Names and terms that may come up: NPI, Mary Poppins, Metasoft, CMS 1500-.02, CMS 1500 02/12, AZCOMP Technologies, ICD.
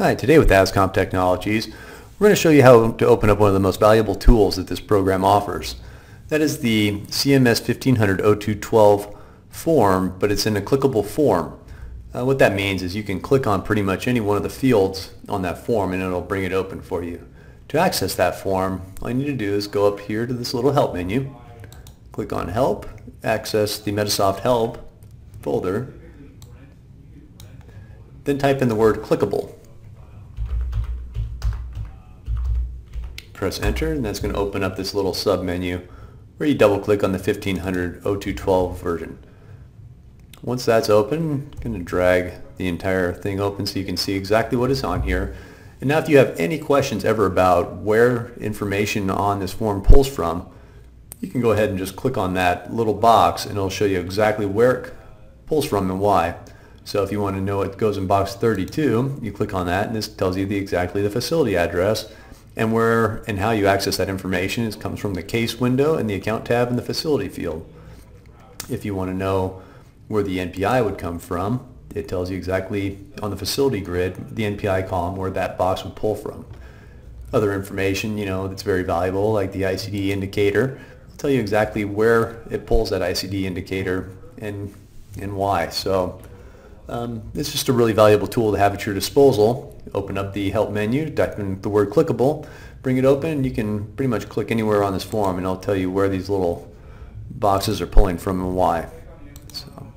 Hi, today with AZCOMP Technologies, we're going to show you how to open up one of the most valuable tools that this program offers. That is the CMS 1500 02/12 form, but it's in a clickable form. What that means is you can click on pretty much any one of the fields on that form and it'll bring it open for you. To access that form, all you need to do is go up here to this little help menu, click on Help, access the Metasoft Help folder, then type in the word clickable. Press enter, and that's going to open up this little sub menu where you double click on the 1500 02/12 version. Once that's open, I'm going to drag the entire thing open so you can see exactly what is on here. And now if you have any questions ever about where information on this form pulls from, you can go ahead and just click on that little box and it'll show you exactly where it pulls from and why. So if you want to know what goes in box 32, you click on that and this tells you exactly the facility address and where and how you access that information. It comes from the case window and the account tab in the facility field. If you want to know where the NPI would come from, it tells you exactly on the facility grid, the NPI column, where that box would pull from. Other information, that's very valuable, like the ICD indicator, it'll tell you exactly where it pulls that ICD indicator and why. So it's just a really valuable tool to have at your disposal. Open up the help menu, type in the word clickable, bring it open, and you can pretty much click anywhere on this form and it'll tell you where these little boxes are pulling from and why. So.